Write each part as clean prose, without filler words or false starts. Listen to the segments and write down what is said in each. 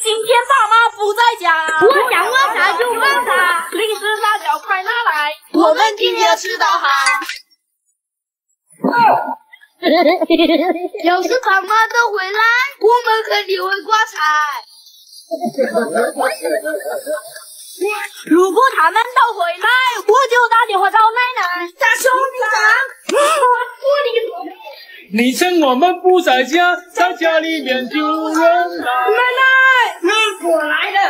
今天爸妈不在家，我想问啥就问啥，零食辣条快拿来，我们今天吃到嗨。要是爸妈都回来，我们肯定会挂彩。如果他们都回来，我就打电话找奶奶。大兄长，我的你趁我们不在家，在家里面丢人了。奶奶，是我来的。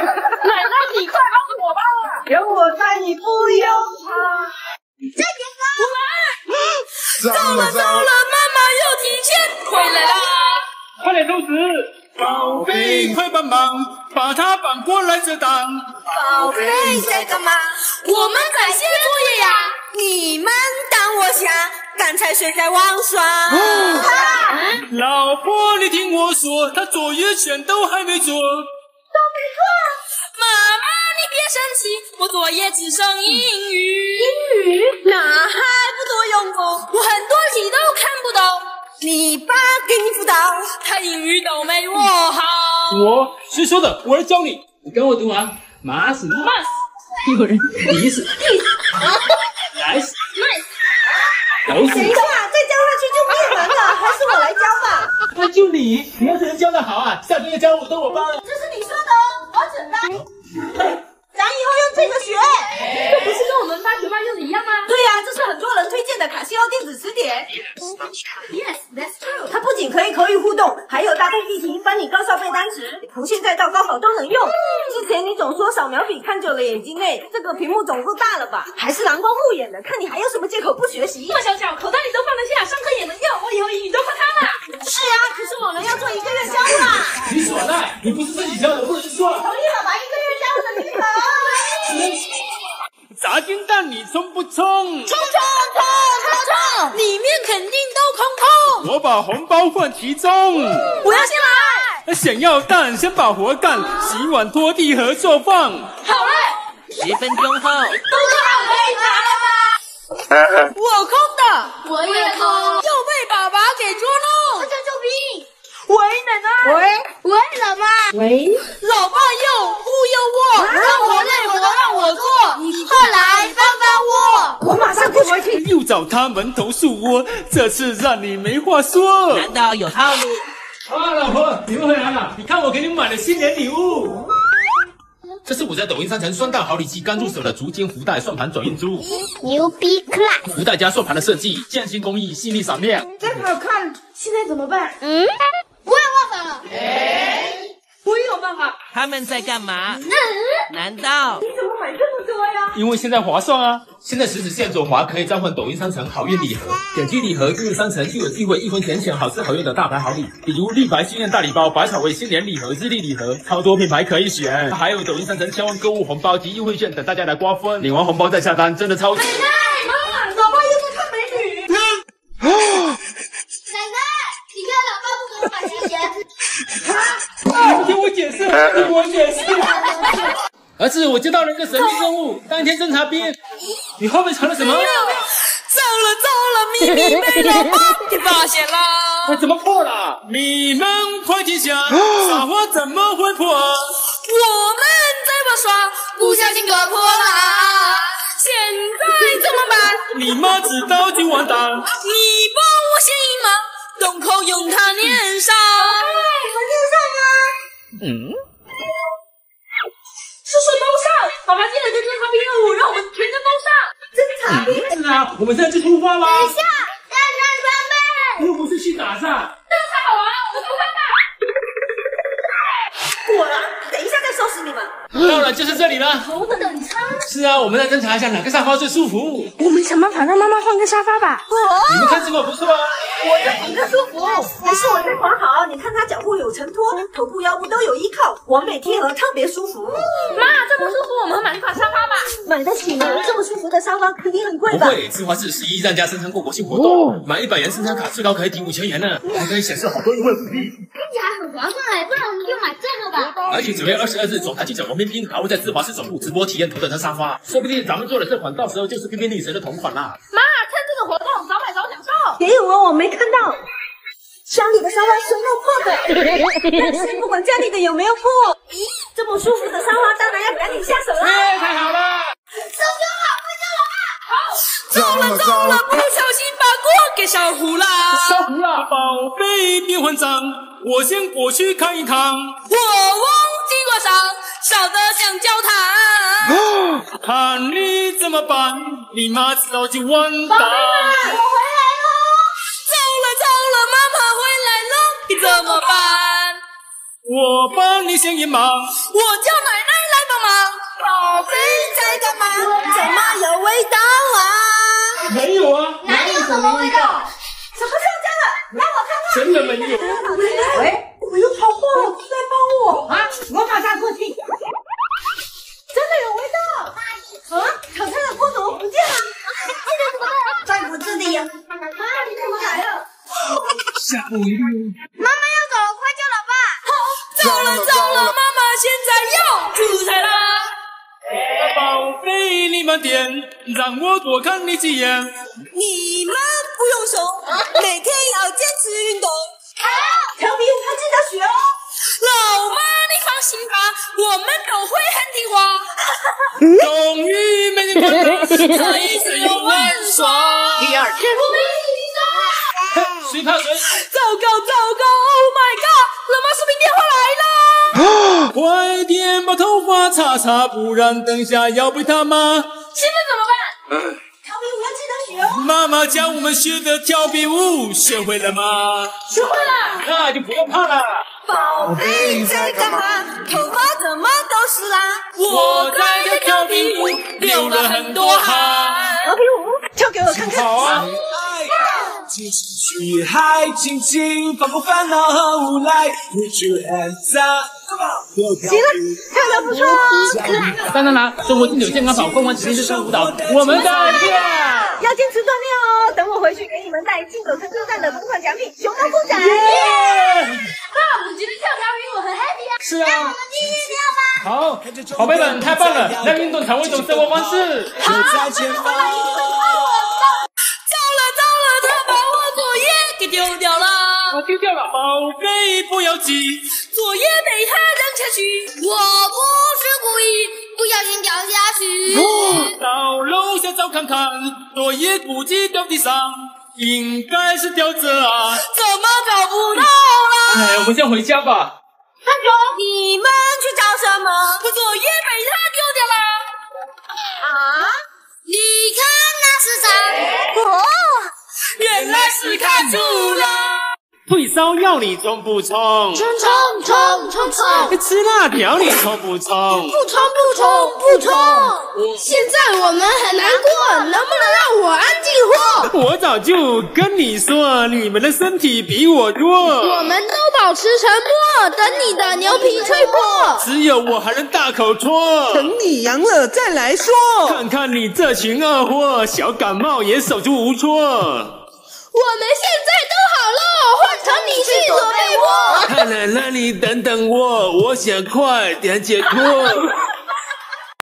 奶奶，你快帮我吧，有我在，你不用怕。再见吧。糟了糟了，妈妈又提前回来啦！快点收拾，宝贝，快帮忙，把它绑过来再当。宝贝在干嘛？我们在写作业呀。你们当我瞎？ 刚才谁在玩耍？老婆，你听我说，他作业全都还没做。都没做。妈妈，你别生气，我作业只剩英语。英语？那还不多用功，我很多题都看不懂。你爸给你辅导，他英语都没我好。我谁说的？我来教你，你跟我读啊。mas，mas，一个人，你是，来是。 谁呀？再教下去就灭门了，还是我来教吧。那就你，你要是能教得好啊，下次要教我都我帮了。这是你说的哦，我准的。咱以后用这个学，这不是跟我们班学霸用的一样吗？对呀，这是很多人推荐的卡西欧电子词典。Yes, that's true。它不仅可以口语互动，还有搭配例题，帮你高效背单词，从现在到高考都能用。之前你总说扫描笔看久了眼睛累，这个屏幕总够大了吧？还是蓝光护眼的，看你还有什么借口不学习？我想想，口袋里都放得下，上课也能用，我以后英语都靠它了。是啊，可是某人要做一个月教务啦。你耍赖，你不是自己教的，不能说。同意了吧？一个月教务的。 砸金蛋，你冲不冲？冲！里面肯定都空空。我把红包放其中。我要先来。想要蛋，先把活干，洗碗、拖地和做饭。好嘞。10分钟后。都做好可以拿了吗？我空的。我也空。又被爸爸给捉弄。救救兵！ 喂，奶奶！喂，老妈！喂，老爸又忽悠我，让我累活让我做，后来帮帮我。我马上过去。又找他们投诉我，这次让你没话说。难道有套路？啊，老婆，你们回来了，你看我给你买了新年礼物。这是我在抖音商城双蛋好礼器刚入手的竹尖福袋算盘转运珠，牛逼 class！ 福袋加算盘的设计，匠心工艺细腻闪亮，真好看。现在怎么办？嗯。 我有办法了！我有办法。他们在干嘛？难道你怎么买这么多呀？因为现在划算啊！现在10%左滑可以召唤抖音商城好运礼盒，点击礼盒进入商城就有机会1分钱好吃好用的大牌好礼，比如立牌心愿大礼包、百草味新年礼盒、日历礼盒，超多品牌可以选。还有抖音商城1000万购物红包及优惠券等大家来瓜分，领完红包再下单，真的超级。奶奶，妈妈，老爸又在看美女。啊！ 你听我解释，听我解释。儿子，我接到了一个神秘任务，当天侦察兵。你后面藏了什么？糟了，秘密被老爸给发现了。我怎么破了？你们快停下！傻瓜怎么会破？我们在玩耍，不小心搞破了。现在怎么办？你妈知道就完蛋。你帮我先一忙，洞口用它粘上。 嗯，是说猫上，爸爸进来就侦察兵任务，让我们全身猫上。侦察兵是啊，我们现在就出发啦！等一下，大家装备。又不是去打仗。那太好玩了，我们出发吧。果然，等一下再收拾你们。到了，就是这里了。头等舱。是啊，我们来侦查一下哪个沙发最舒服。我们想办法让妈妈换个沙发吧。你们看这个不错啊。 我这躺着舒服，还是我这床好。你看它脚部有承托，头部、腰部都有依靠，完美贴合，特别舒服。妈，这么舒服，我们买一款沙发吧。买得起吗？这么舒服的沙发肯定很贵吧？不会，智华是11站家生产过国庆活动，满100元生产卡最高可以抵5000元呢，还可以享受好多优惠福利。看起来很划算哎，不然我们就买这个吧。而且9月22日总台记者王冰冰还会在智华市总部直播体验头等舱沙发，说不定咱们做的这款到时候就是冰冰女神的同款啦。妈，趁这个活动早买早享受。别以为我没看到。山里的沙发谁没有破的？但是不管家里的有没有破，咦，这么舒服的沙发当然要赶紧下手啦！太好了，烧焦了，快烧了啊！好，糟了糟了，不小心把锅给烧糊了，烧糊了，宝贝别慌张，我先过去看一看。我忘记关上。 少得像焦糖，看你怎么办？你妈早就完蛋。宝贝们，我回来喽！糟了糟了，妈妈回来了，你怎么办？我帮你想一忙，我叫奶奶来帮忙。宝贝在干嘛？怎么有味道啊？没有啊，哪里有什么味道？什么烧焦了？让我看看。真的没有。喂。 我有好话，你来帮我啊！我马上过去。真的有味道！啊，炒菜的锅怎么不见了？在我这里呀！妈，你怎么来了？下午一路。妈妈要走了，快叫老爸！糟了糟了，妈妈现在要出差啦！宝贝，你慢点，让我多看你几眼。你们不用怂，每天要坚持运动。 调皮，他记得学哦。老妈，你放心吧，我们都会很听话。终于没人管了，他一直有玩耍。第二天，我们一起打。谁怕谁？糟糕糟糕 ！Oh my god！ 老妈视频电话来了。快点把头发擦擦，不然等下要被他骂。现在怎么办？调皮舞要记得学哦。妈妈教我们学的调皮舞，学会了吗？学会了。 那就不用怕了。宝贝在干嘛？头发怎么都是啦？我在跳皮舞，流了很多汗。跳皮舞，跳给我看看。好啊！轻轻去嗨，轻轻放过烦恼和无赖。Put your hands up， 行了，跳得不错哦。当然啦，中国经典健康宝逛完直接就舞蹈，我们再见。 要坚持锻炼哦！等我回去给你们带进口特优站的同款奖品——熊猫公仔。爸，我觉得跳跳皮舞很 happy 啊！是啊，那我们继续跳吧。好，宝贝们太棒了！让运动成为一种生活方式。好，爸爸，爸爸，你们快我走！糟了糟了，他把我作业给丢掉了。我丢掉了，宝贝不要急，作业被他扔下去，我不是故意。 不小心掉下去，到楼下找看看，作业估计掉地上，应该是掉这啊，怎么找不到了？哎，我们先回家吧。大熊，你们去找什么？我作业被他丢掉了。啊？你看那是啥？哦，原来是卡住了。 退烧药你冲不冲？冲冲冲冲冲！吃辣条你冲不冲？不冲不冲不冲！现在我们很难过，能不能让我安静会？我早就跟你说，你们的身体比我弱。我们都保持沉默，等你的牛皮吹破。只有我还能大口戳。等你阳了再来说。看看你这群恶货，小感冒也手足无措。我们现在都。 换成你去左被窝。看来，那你等等我，我想快点解脱。